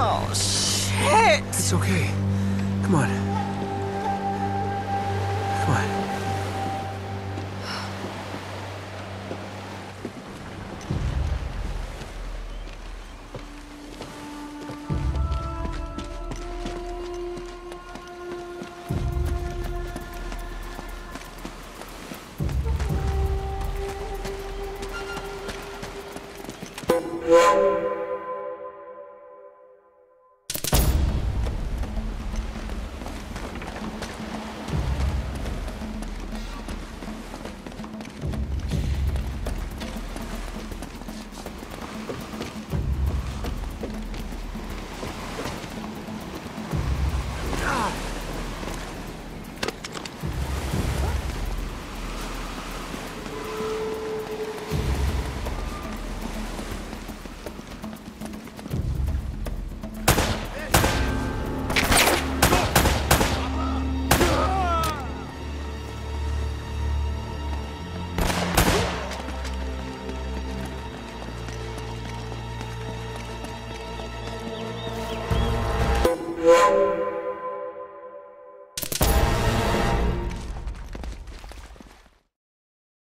Oh, shit! It's okay. Come on. Come on.